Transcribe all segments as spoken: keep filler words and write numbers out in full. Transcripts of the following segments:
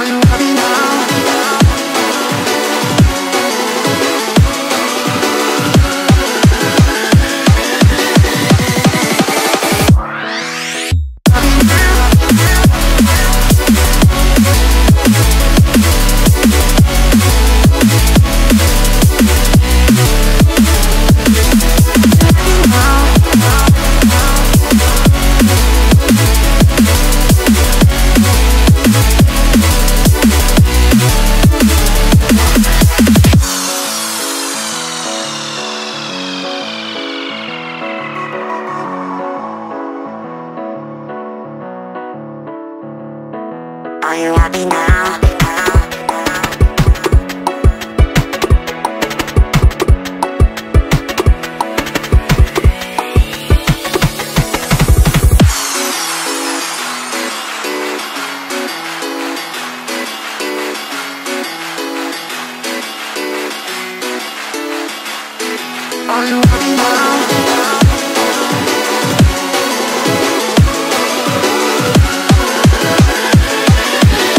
Are you happy now? Are you happy now?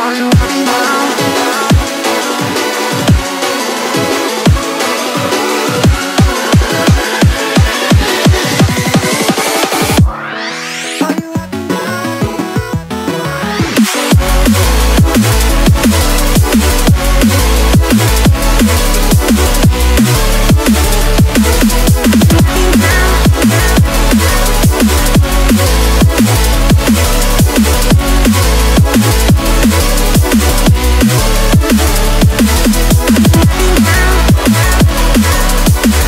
Are you happy now? Are you happy now?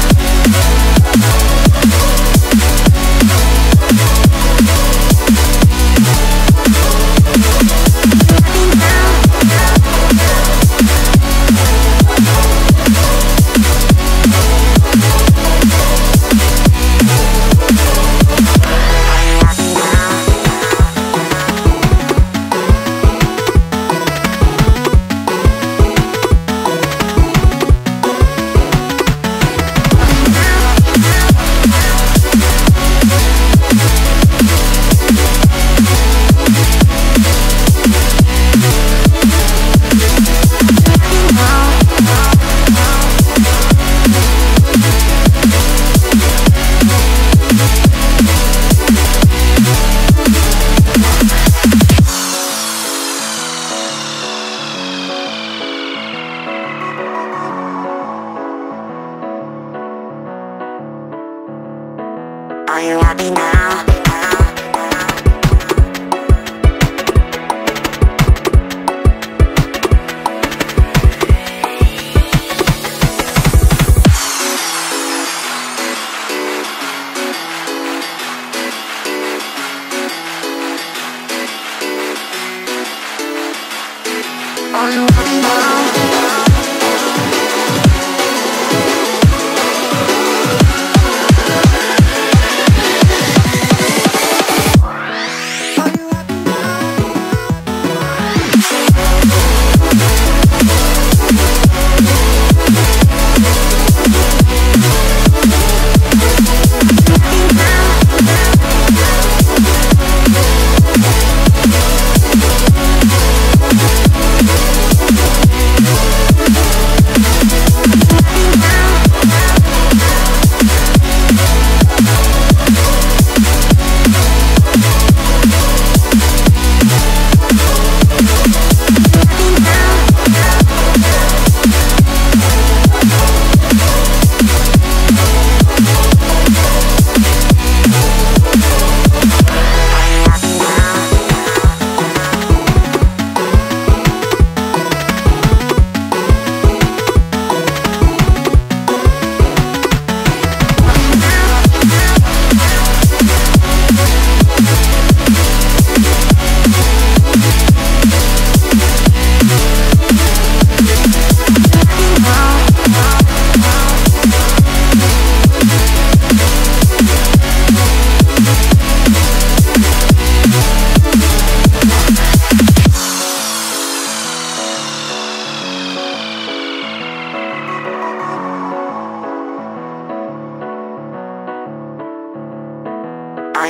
Are you happy now?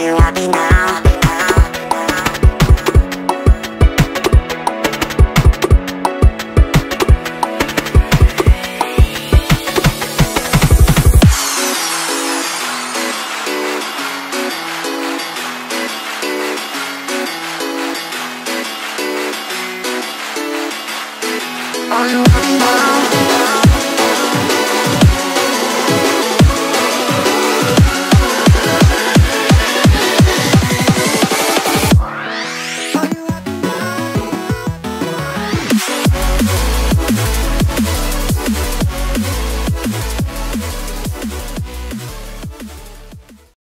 you happy now?